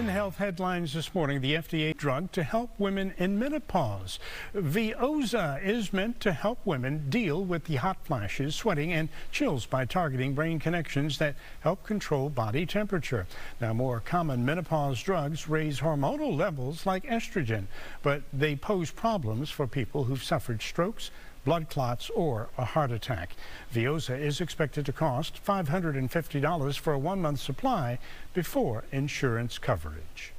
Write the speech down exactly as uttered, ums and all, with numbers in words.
In health headlines this morning, the F D A drug to help women in menopause. Veozah is meant to help women deal with the hot flashes, sweating, and chills by targeting brain connections that help control body temperature. Now, more common menopause drugs raise hormonal levels like estrogen, but they pose problems for people who've suffered strokes, blood clots, or a heart attack. Veozah is expected to cost five hundred fifty dollars for a one-month supply before insurance coverage.